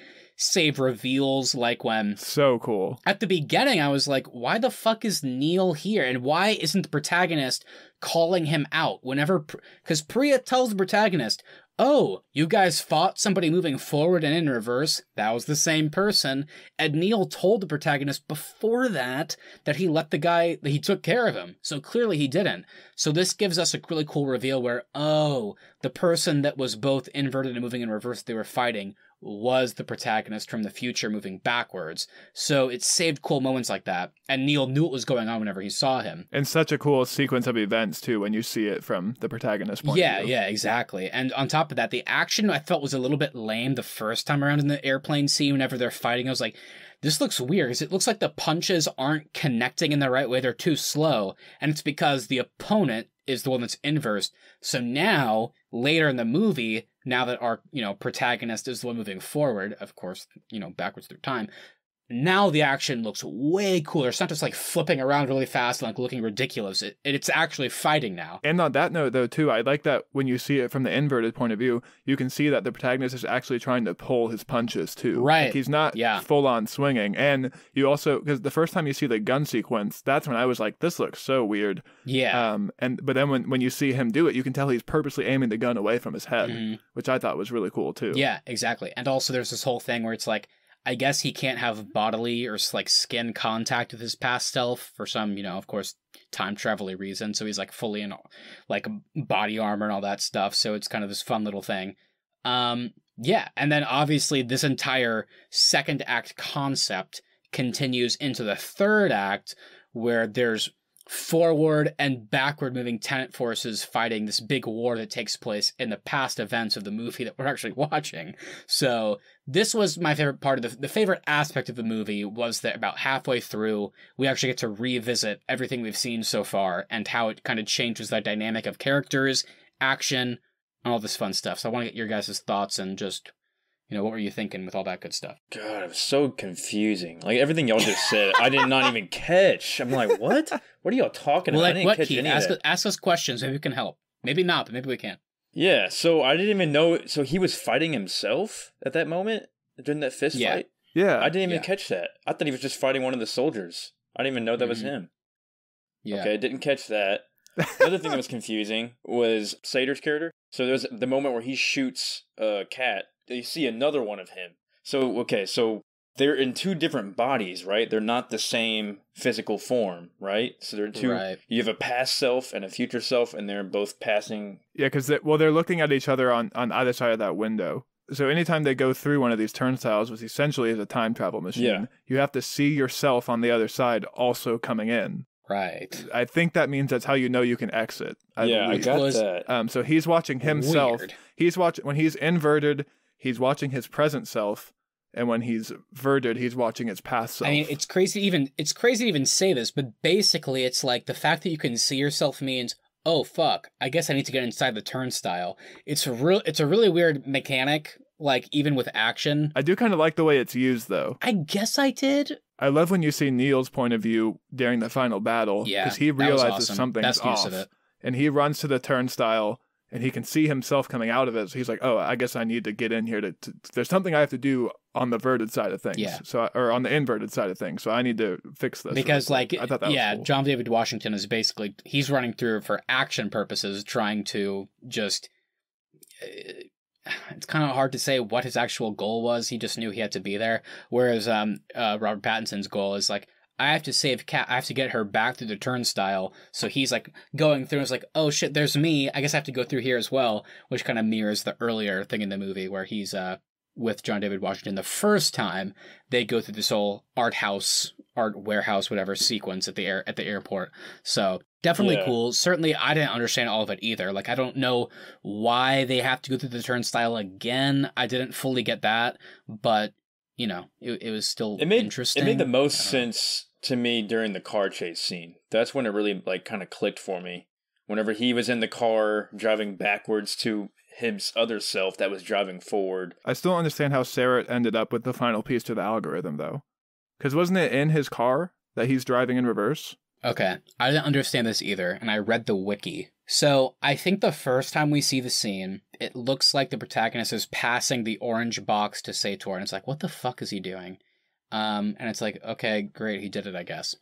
save reveals, like when... so cool. At the beginning, I was like, why the fuck is Neil here? And why isn't the protagonist calling him out whenever... because Priya tells the protagonist... oh, you guys fought somebody moving forward and in reverse. That was the same person. And Neil told the protagonist before that that he let the guy, that he took care of him. So clearly he didn't. So this gives us a really cool reveal where, oh, the person that was both inverted and moving in reverse they were fighting was the protagonist from the future moving backwards. So it saved cool moments like that. And Neil knew what was going on whenever he saw him. And such a cool sequence of events, too, when you see it from the protagonist's point of view. Yeah, exactly. And on top of that, the action I felt was a little bit lame the first time around in the airplane scene whenever they're fighting. I was like, this looks weird because it looks like the punches aren't connecting in the right way. They're too slow. And it's because the opponent is the one that's inversed. So now, later in the movie, now that our, you know, protagonist is the one moving forward, of course, you know, backwards through time, now the action looks way cooler. It's not just like flipping around really fast and like looking ridiculous. It's actually fighting now. And on that note, though, too, I like that when you see it from the inverted point of view, you can see that the protagonist is actually trying to pull his punches too. Right. Like he's not full on swinging. And you also, because the first time you see the gun sequence, that's when I was like, this looks so weird. Yeah. But then when you see him do it, you can tell he's purposely aiming the gun away from his head, which I thought was really cool too. Yeah, exactly. And also there's this whole thing where it's like, I guess he can't have bodily or like skin contact with his past self for some, you know, of course, time travel-y reason. So he's like fully in like body armor and all that stuff. So it's kind of this fun little thing. Yeah. And then obviously this entire second act concept continues into the third act where there's forward and backward moving Tenet forces fighting this big war that takes place in the past events of the movie that we're actually watching. So this was my favorite part of the favorite aspect of the movie was that about halfway through, we actually get to revisit everything we've seen so far and how it kind of changes the dynamic of characters, action, and all this fun stuff. So I want to get your guys' thoughts and just, you know, what were you thinking with all that good stuff? God, it was so confusing. Like, everything y'all just said, I did not even catch. I'm like, what? What are y'all talking about? I didn't catch any of that. Ask us questions. Maybe we can help. Maybe not, but maybe we can. Yeah, so I didn't even know. So he was fighting himself at that moment during that fist fight? Yeah. I didn't even catch that. I thought he was just fighting one of the soldiers. I didn't even know that was him. Yeah. Okay, didn't catch that. The other thing that was confusing was Sator's character. So there's the moment where he shoots a cat. You see another one of him. So, okay, so they're in two different bodies, right? They're not the same physical form, right? So they're two... Right. You have a past self and a future self, and they're both passing... Yeah, because, they're looking at each other on either side of that window. So anytime they go through one of these turnstiles, which essentially is a time travel machine, you have to see yourself on the other side also coming in. Right. I think that means that's how you know you can exit. I believe. I got that. So he's watching himself. Weird. When he's inverted... he's watching his present self, and when he's verted, he's watching his past self. I mean, it's crazy to even say this, but basically it's like the fact that you can see yourself means, oh fuck, I guess I need to get inside the turnstile. It's a really weird mechanic, like even with action. I do kind of like the way it's used though. I guess I did. I love when you see Neil's point of view during the final battle. Yeah. Because he realizes something's off. And he runs to the turnstile. And he can see himself coming out of it. So he's like, oh, I guess I need to get in here. There's something I have to do on the inverted side of things. Yeah. So, or on the inverted side of things. So I need to fix this. Because like, I thought that was cool. John David Washington is basically, he's running through for action purposes, trying to just, it's kind of hard to say what his actual goal was. He just knew he had to be there. Whereas Robert Pattinson's goal is like, I have to save Kat. I have to get her back through the turnstile. So he's like going through and it's like, oh shit, there's me. I guess I have to go through here as well, which kind of mirrors the earlier thing in the movie where he's with John David Washington the first time they go through this whole art house, art warehouse, whatever sequence at the airport. So definitely cool. Certainly I didn't understand all of it either. Like, I don't know why they have to go through the turnstile again. I didn't fully get that, but you know, it was still interesting. It made the most sense to me during the car chase scene. That's when it really like kind of clicked for me. Whenever he was in the car driving backwards to his other self that was driving forward. I still don't understand how Sarah ended up with the final piece to the algorithm though. Because wasn't it in his car that he's driving in reverse? Okay. I didn't understand this either, and I read the wiki. So I think the first time we see the scene, it looks like the protagonist is passing the orange box to Sator, and it's like, what the fuck is he doing? And it's like, okay, great, he did it, I guess.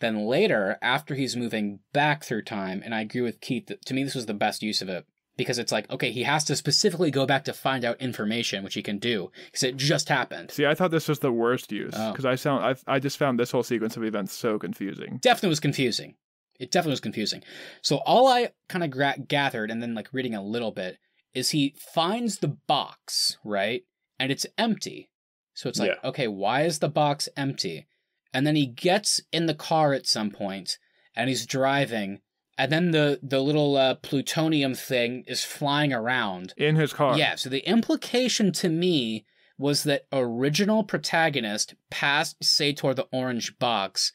Then later, after he's moving back through time, and I agree with Keith, that, to me this was the best use of it, because it's like, okay, he has to specifically go back to find out information, which he can do, because it just happened. See, I thought this was the worst use, because I just found this whole sequence of events so confusing. Definitely was confusing. It definitely was confusing. So all I kind of gathered, and then like reading a little bit, is he finds the box, right? And it's empty. So it's like, okay, why is the box empty? And then he gets in the car at some point, and he's driving, and then the little plutonium thing is flying around. In his car. Yeah, so the implication to me was that original protagonist passed Sator the orange box,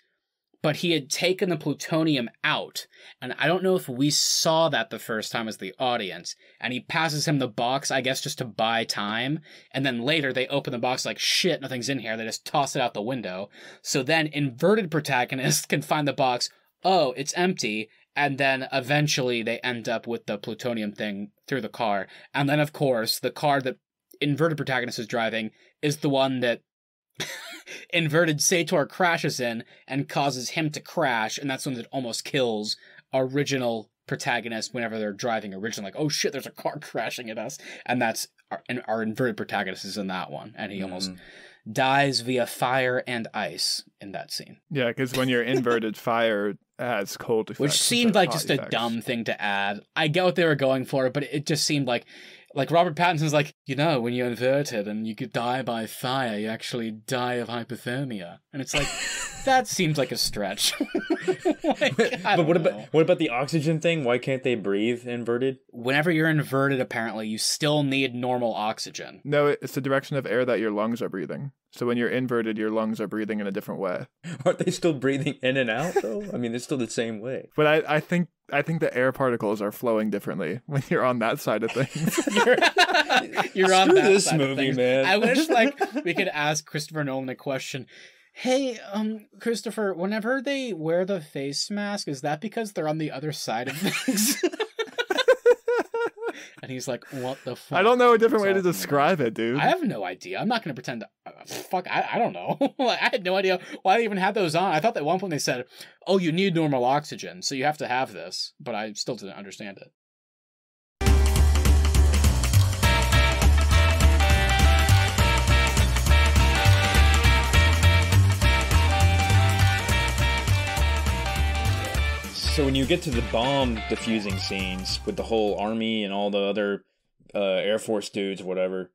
but he had taken the plutonium out, and I don't know if we saw that the first time as the audience, and he passes him the box, I guess, just to buy time, and then later they open the box like, shit, nothing's in here, they just toss it out the window, so then inverted protagonist can find the box, oh, it's empty, and then eventually they end up with the plutonium thing through the car, and then, of course, the car that inverted protagonist is driving is the one that inverted Sator crashes in and causes him to crash, and that's one that almost kills original protagonist whenever they're driving originally. Like, oh shit, there's a car crashing at us, and that's our inverted protagonist is in that one, and he almost dies via fire and ice in that scene. Yeah, because when you're inverted, fire adds cold effects, which seemed like just a dumb thing to add. I get what they were going for, but it just seemed like. Like, Robert Pattinson's like, you know, when you're inverted and you could die by fire, you actually die of hypothermia. And it's like, that seems like a stretch. Like, but what about the oxygen thing? Why can't they breathe inverted? Whenever you're inverted, apparently, you still need normal oxygen. No, it's the direction of air that your lungs are breathing. So when you're inverted, your lungs are breathing in a different way. Aren't they still breathing in and out, though? I mean, it's still the same way. But I think the air particles are flowing differently when you're on that side of things. you're on that this side movie, of man. I wish like we could ask Christopher Nolan a question. Hey, Christopher, whenever they wear the face mask, is that because they're on the other side of things? And he's like, what the fuck? I don't know a different way to describe it, dude. I have no idea. I'm not going to pretend to... fuck, I don't know. I had no idea why they even had those on. I thought that at one point they said, oh, you need normal oxygen, so you have to have this. But I still didn't understand it. So when you get to the bomb defusing scenes with the whole army and all the other Air Force dudes, whatever,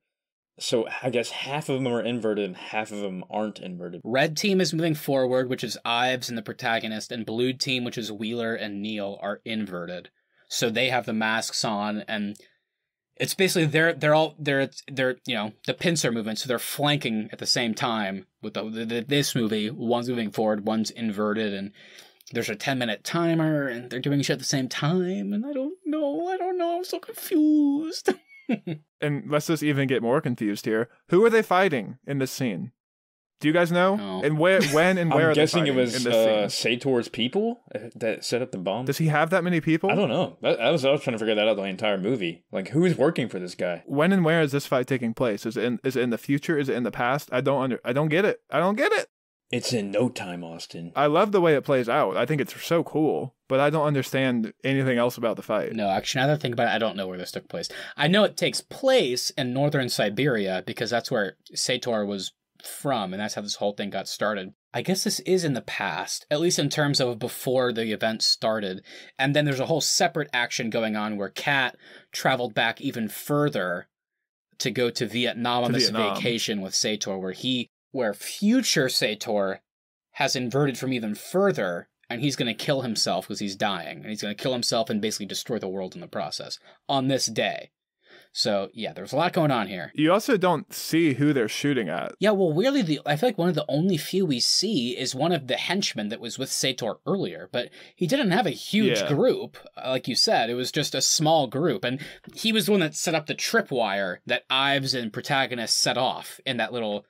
so I guess half of them are inverted and half of them aren't inverted. Red team is moving forward, which is Ives and the protagonist, and blue team, which is Wheeler and Neil, are inverted. So they have the masks on, and it's basically they're you know, the pincer movement, so they're flanking at the same time with this movie. One's moving forward, one's inverted, and there's a 10-minute timer, and they're doing shit at the same time, and I don't know, I'm so confused. And let's just even get more confused here. Who are they fighting in this scene? Do you guys know? No. And where, when, and where? I'm guessing it was Sator's people that set up the bomb. Does he have that many people? I don't know. I was trying to figure that out the entire movie. Like, who is working for this guy? When and where is this fight taking place? Is it in the future? Is it in the past? I don't get it. It's in no time, Austin. I love the way it plays out. I think it's so cool, but I don't understand anything else about the fight. No, actually, now that I think about it, I don't know where this took place. I know it takes place in northern Siberia because that's where Sator was from, and that's how this whole thing got started. I guess this is in the past, at least in terms of before the event started. And then there's a whole separate action going on where Kat traveled back even further to go to Vietnam on this vacation with Sator, where future Sator has inverted from even further, and he's going to kill himself because he's dying, and he's going to kill himself and basically destroy the world in the process on this day. So, yeah, there's a lot going on here. You also don't see who they're shooting at. Yeah, well, weirdly, I feel like one of the only few we see is one of the henchmen that was with Sator earlier, but he didn't have a huge group. Like you said, it was just a small group, and he was the one that set up the tripwire that Ives and protagonist set off in that little...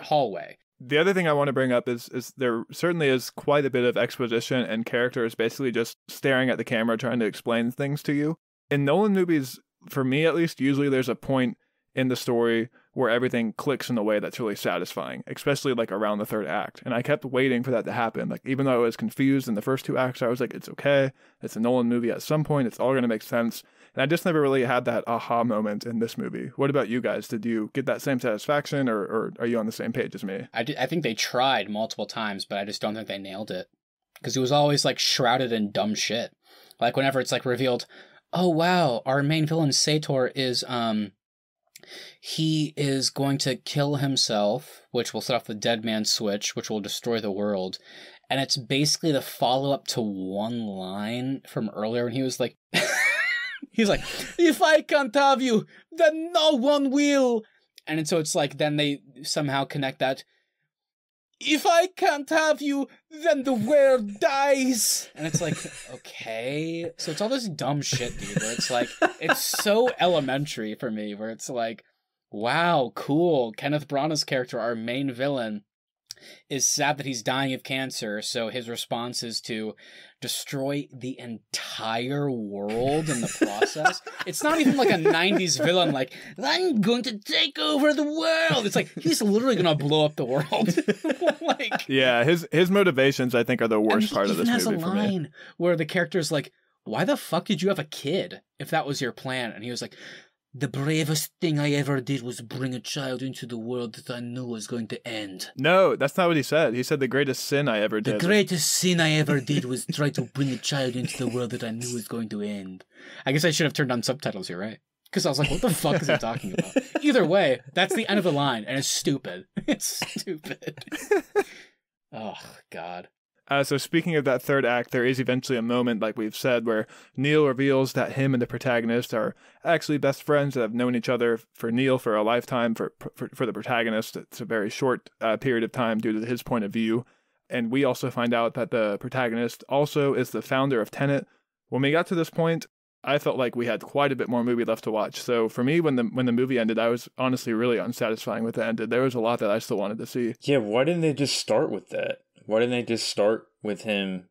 hallway. The other thing I want to bring up is there certainly is quite a bit of exposition and characters basically just staring at the camera trying to explain things to you. In Nolan movies, for me at least, usually there's a point in the story where everything clicks in a way that's really satisfying, especially like around the third act. And I kept waiting for that to happen. Like, even though I was confused in the first two acts, I was like, it's okay. It's a Nolan movie. At some point, it's all going to make sense. And I just never really had that aha moment in this movie. What about you guys? Did you get that same satisfaction, or are you on the same page as me? I think they tried multiple times, but I just don't think they nailed it. Because it was always like shrouded in dumb shit. Like whenever it's like revealed, oh wow, our main villain Sator is, he is going to kill himself, which will set off the dead man switch, which will destroy the world. And it's basically the follow-up to one line from earlier when he was like... He's like, if I can't have you, then no one will. And so it's like, then they somehow connect that. If I can't have you, then the world dies. And it's like, okay. So it's all this dumb shit, dude, where it's like, it's so elementary for me, where it's like, wow, cool. Kenneth Branagh's character, our main villain, is sad that he's dying of cancer, so his response is to destroy the entire world in the process. It's not even like a 90s villain like, I'm going to take over the world. It's like, he's literally gonna blow up the world. Like, yeah, his motivations I think are the worst part of this movie for me. He even has a line where the character's like, why the fuck did you have a kid if that was your plan? And he was like, the bravest thing I ever did was bring a child into the world that I knew was going to end. No, that's not what he said. He said the greatest sin I ever did. The greatest sin I ever did was try to bring a child into the world that I knew was going to end. I guess I should have turned on subtitles here, right? Because I was like, what the fuck is he talking about? Either way, that's the end of the line, and it's stupid. It's stupid. Oh, God. So speaking of that third act, there is eventually a moment, like we've said, where Neil reveals that him and the protagonist are actually best friends that have known each other, for Neil for a lifetime, for the protagonist it's a very short period of time due to his point of view. And we also find out that the protagonist also is the founder of Tenet. When we got to this point, I felt like we had quite a bit more movie left to watch. So for me, when the movie ended, I was honestly really unsatisfying with the end. There was a lot that I still wanted to see. Yeah, why didn't they just start with that? Why didn't they just start with them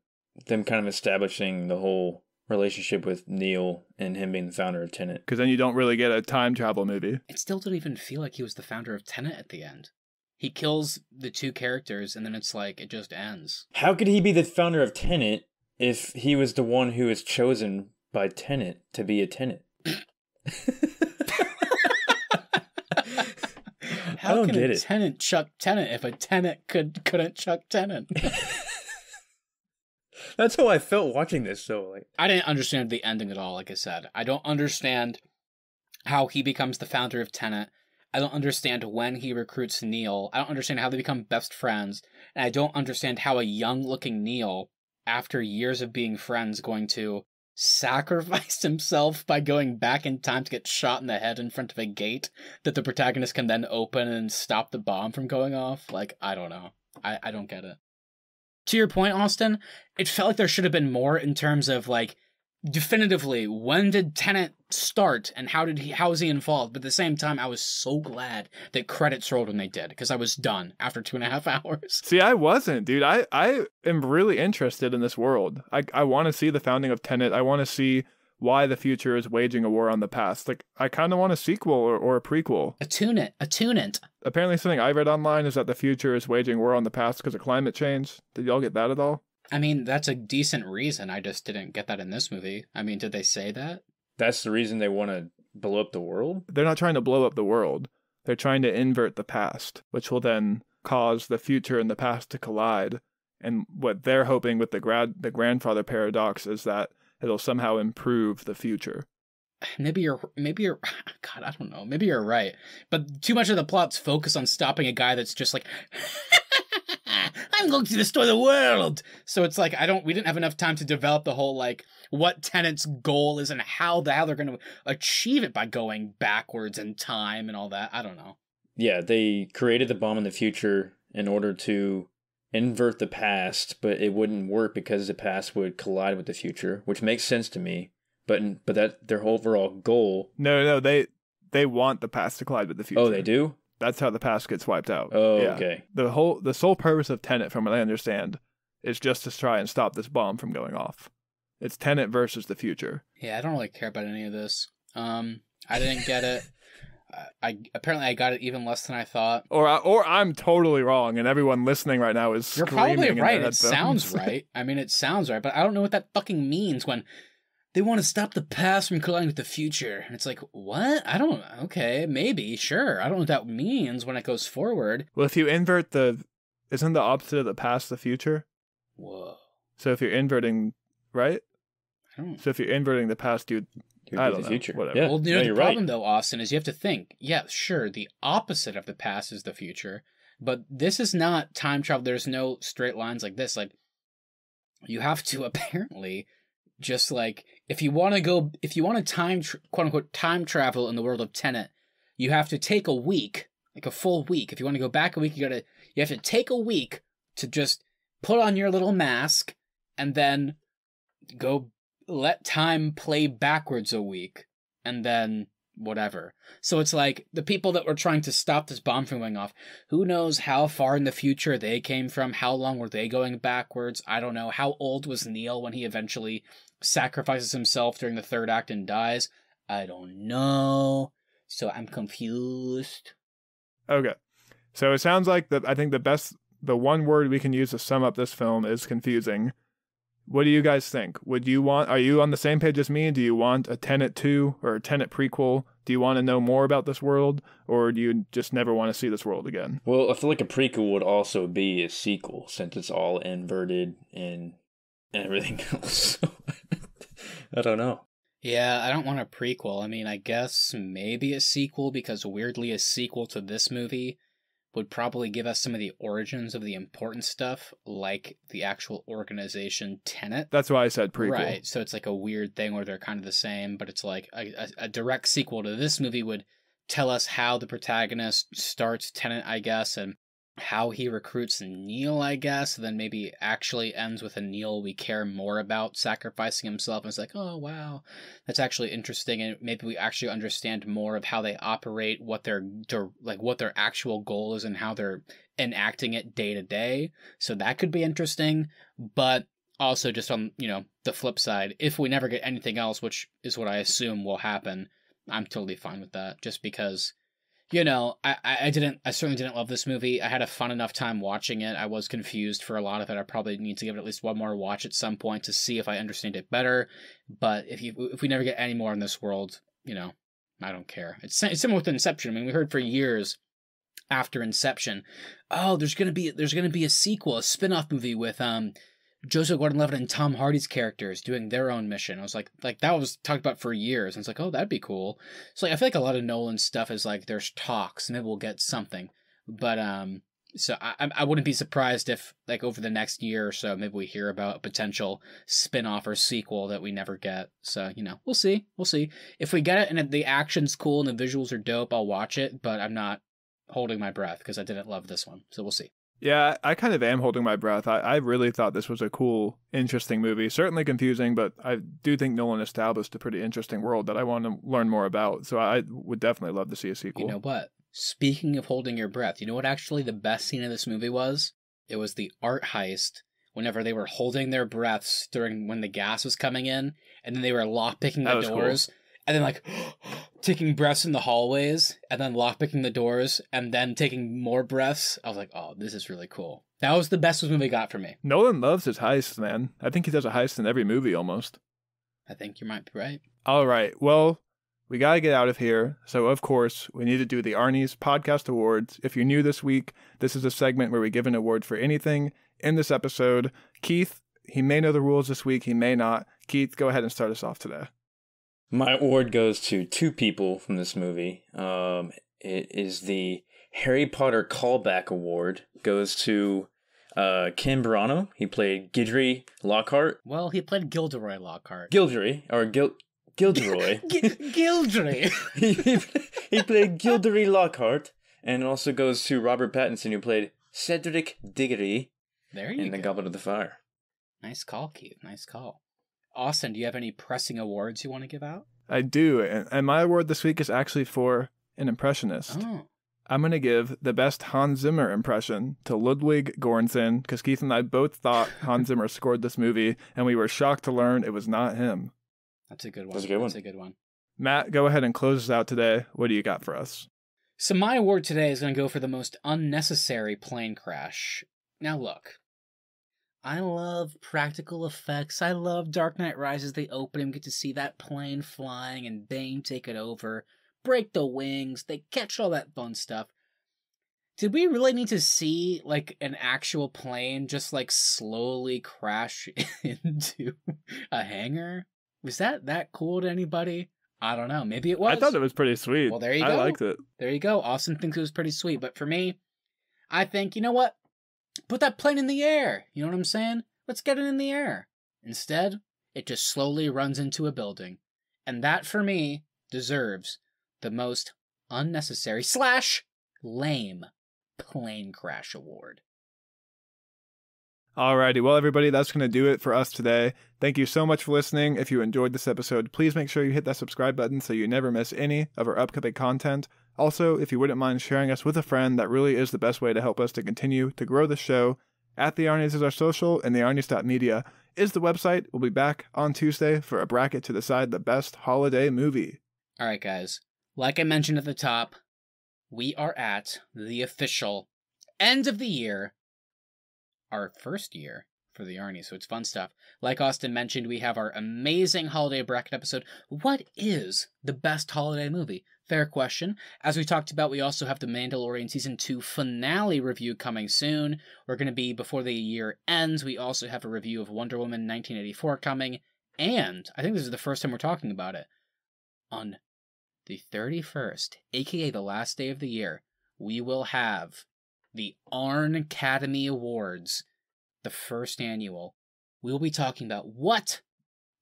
kind of establishing the whole relationship with Neil and him being the founder of Tenet? Because then you don't really get a time travel movie. It still didn't even feel like he was the founder of Tenet at the end. He kills the two characters, and then it's like, it just ends. How could he be the founder of Tenet if he was the one who was chosen by Tenet to be a Tenet? How can a tenant chuck tenant if a tenant couldn't chuck tenant? That's how I felt watching this. So like, I didn't understand the ending at all. Like I said, I don't understand how he becomes the founder of Tenet. I don't understand when he recruits Neil. I don't understand how they become best friends, and I don't understand how a young-looking Neil, after years of being friends, going to sacrificed himself by going back in time to get shot in the head in front of a gate that the protagonist can then open and stop the bomb from going off. Like, I don't know. I don't get it. To your point, Austin, it felt like there should have been more in terms of, like, definitively when did Tenet start and how is he involved? But at the same time, I was so glad that credits rolled when they did, because I was done after 2.5 hours. See, I wasn't, dude. I am really interested in this world. I want to see the founding of Tenet. I want to see why the future is waging a war on the past. Like, I kind of want a sequel or a prequel. A tune-it. Apparently something I read online is that the future is waging war on the past because of climate change. Did y'all get that at all? I mean, that's a decent reason. I just didn't get that in this movie. I mean, did they say that? That's the reason they want to blow up the world? They're not trying to blow up the world. They're trying to invert the past, which will then cause the future and the past to collide. And what they're hoping with the grandfather paradox is that it'll somehow improve the future. Maybe you're, God, I don't know. Maybe you're right. But too much of the plot's focused on stopping a guy that's just like, I'm going to destroy the world. So it's like, we didn't have enough time to develop the whole, like, what Tenet's goal is and how they're going to achieve it by going backwards in time and all that. I don't know. Yeah, they created the bomb in the future in order to invert the past, but it wouldn't work because the past would collide with the future, which makes sense to me. But that their overall goal. No, they want the past to collide with the future. Oh, they do? That's how the past gets wiped out. Oh, yeah. Okay. The sole purpose of Tenet, from what I understand, is just to try and stop this bomb from going off. It's Tenet versus the future. Yeah, I don't really care about any of this. I didn't get it. Apparently I got it even less than I thought. Or I'm totally wrong, and everyone listening right now is screaming. You're probably right. It sounds right. I mean, it sounds right, but I don't know what that fucking means when they want to stop the past from colliding with the future. And it's like, what? I don't, okay, maybe, sure. I don't know what that means when it goes forward. Well, if you invert isn't the opposite of the past the future? Whoa. So if you're inverting, right? I don't know. So if you're inverting the past, I don't know. Whatever. Yeah. Well, the problem, right, though, Austin, is you have to think, yeah, sure, the opposite of the past is the future, but this is not time travel. There's no straight lines like this. Like, you have to apparently just, like, if you want to quote unquote time travel in the world of Tenet, you have to take a week, like a full week. If you want to go back a week, you have to take a week to just put on your little mask and then go let time play backwards a week and then whatever. So it's like the people that were trying to stop this bomb from going off, who knows how far in the future they came from, how long were they going backwards? I don't know. How old was Neil when he eventually sacrifices himself during the third act and dies? I don't know. So I'm confused. Okay. So it sounds like that. I think the one word we can use to sum up this film is confusing. What do you guys think? Are you on the same page as me? Do you want a Tenet 2 or a Tenet prequel? Do you want to know more about this world, or do you just never want to see this world again? Well, I feel like a prequel would also be a sequel, since it's all inverted and everything else. I don't know. Yeah, I don't want a prequel. I mean, I guess maybe a sequel, because weirdly a sequel to this movie would probably give us some of the origins of the important stuff, like the actual organization Tenet. That's why I said prequel. Right, so it's like a weird thing where they're kind of the same, but it's like a direct sequel to this movie would tell us how the protagonist starts Tenet, I guess, and how he recruits Neil, I guess, and then maybe actually ends with a Neil we care more about sacrificing himself. And it's like, oh, wow, that's actually interesting. And maybe we actually understand more of how they operate, what their actual goal is and how they're enacting it day to day. So that could be interesting. But also just on, the flip side, if we never get anything else, which is what I assume will happen, I'm totally fine with that, just because I certainly didn't love this movie. I had a fun enough time watching it. I was confused for a lot of it. I probably need to give it at least one more watch at some point to see if I understand it better. But if we never get any more in this world, I don't care. It's similar with Inception. I mean, we heard for years after Inception, oh, there's gonna be a sequel, a spin-off movie with Joseph Gordon-Levitt and Tom Hardy's characters doing their own mission. I was like that was talked about for years. And it's like, oh, that'd be cool. So I feel like a lot of Nolan's stuff is like, there's talks, maybe we'll get something. But so I wouldn't be surprised if, like, over the next year or so, maybe we hear about a potential spin-off or sequel that we never get. So, we'll see. We'll see. If we get it and if the action's cool and the visuals are dope, I'll watch it. But I'm not holding my breath because I didn't love this one. So we'll see. Yeah, I kind of am holding my breath. I really thought this was a cool, interesting movie. Certainly confusing, but I do think Nolan established a pretty interesting world that I want to learn more about. So I would definitely love to see a sequel. You know what? Speaking of holding your breath, you know what actually the best scene of this movie was? It was the art heist whenever they were holding their breaths during when the gas was coming in, and then they were lockpicking the doors. Cool. And then, like, taking breaths in the hallways, and then lockpicking the doors, and then taking more breaths. I was like, oh, this is really cool. That was the best this movie got for me. Nolan loves his heists, man. I think he does a heist in every movie, almost. I think you might be right. All right. Well, we got to get out of here. So, of course, we need to do the Arnie's Podcast Awards. If you're new this week, this is a segment where we give an award for anything in this episode. Keith, he may know the rules this week. He may not. Keith, go ahead and start us off today. My award goes to two people from this movie. It is the Harry Potter Callback Award. Goes to Ken Branagh. He played Gidry Lockhart. Well, he played Gilderoy Lockhart. Gilderoy. Gildery. He played Gildery Lockhart. And it also goes to Robert Pattinson, who played Cedric Diggory in The Goblet of the Fire. Nice call, Keith. Nice call. Austin, do you have any pressing awards you want to give out? I do, and my award this week is actually for an impressionist. Oh. I'm going to give the best Hans Zimmer impression to Ludwig Göransson, because Keith and I both thought Hans Zimmer scored this movie, and we were shocked to learn it was not him. That's a good one. That's a good one. Matt, go ahead and close us out today. What do you got for us? So my award today is going to go for the most unnecessary plane crash. Now look. I love practical effects. I love Dark Knight Rises. They open and we get to see that plane flying and Bane take it over, break the wings, they catch all that fun stuff. Did we really need to see, like, an actual plane just, like, slowly crash into a hangar? Was that cool to anybody? I don't know. Maybe it was. I thought it was pretty sweet. Well, there you go. I liked it. There you go. Austin thinks it was pretty sweet. But for me, I think, you know what? Put that plane in the air. You know what I'm saying? Let's get it in the air. Instead, it just slowly runs into a building. And that, for me, deserves the most unnecessary / lame plane crash award. Alrighty, well, everybody, that's going to do it for us today. Thank you so much for listening. If you enjoyed this episode, please make sure you hit that subscribe button so you never miss any of our upcoming content. Also, if you wouldn't mind sharing us with a friend, that really is the best way to help us to continue to grow the show. At The Arnies is our social, and thearnies.media is the website. We'll be back on Tuesday for a bracket to decide the best holiday movie. All right, guys. Like I mentioned at the top, we are at the official end of the year, our first year for The Arnies, so it's fun stuff. Like Austin mentioned, we have our amazing holiday bracket episode. What is the best holiday movie? Fair question. As we talked about, we also have The Mandalorian Season 2 finale review coming soon. We're going to be, before the year ends, we also have a review of Wonder Woman 1984 coming. And, I think this is the first time we're talking about it, on the 31st, aka the last day of the year, we will have the Arn Academy Awards, the first annual. We'll be talking about what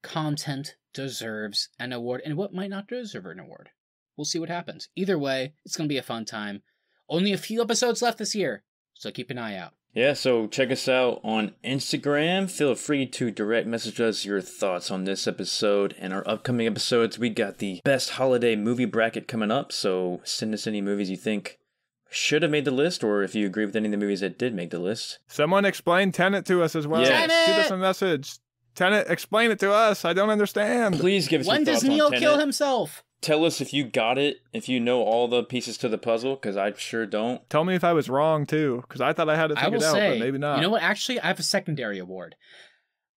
content deserves an award and what might not deserve an award. We'll see what happens. Either way, it's going to be a fun time. Only a few episodes left this year, so keep an eye out. Yeah, so check us out on Instagram. Feel free to direct message us your thoughts on this episode and our upcoming episodes. We got the best holiday movie bracket coming up, so send us any movies you think should have made the list, or if you agree with any of the movies that did make the list. Someone explain Tenet to us as well. Yes. Tenet! Shoot us a message. Tenet, explain it to us. I don't understand. Please give us your thoughts on Tenet. When does Neo kill himself? Tell us if you got it, if you know all the pieces to the puzzle, because I sure don't. Tell me if I was wrong, too, because I thought I had it figured out, but maybe not. You know what? Actually, I have a secondary award.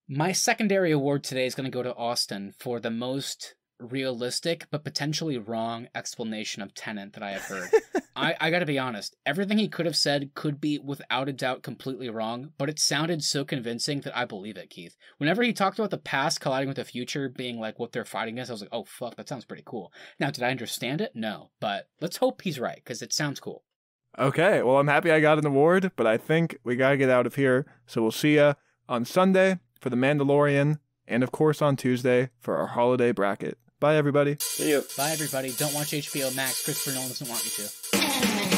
My secondary award today is going to go to Austin for the most realistic but potentially wrong explanation of Tenet that I have heard. I got to be honest. Everything he could have said could be, without a doubt, completely wrong, but it sounded so convincing that I believe it, Keith. Whenever he talked about the past colliding with the future being like what they're fighting against, I was like, oh, fuck, that sounds pretty cool. Now, did I understand it? No, but let's hope he's right, because it sounds cool. Okay, well, I'm happy I got an award, but I think we got to get out of here, so we'll see ya on Sunday for The Mandalorian, and of course on Tuesday for our holiday bracket. Bye, everybody. See you. Bye, everybody. Don't watch HBO Max. Christopher Nolan doesn't want you to.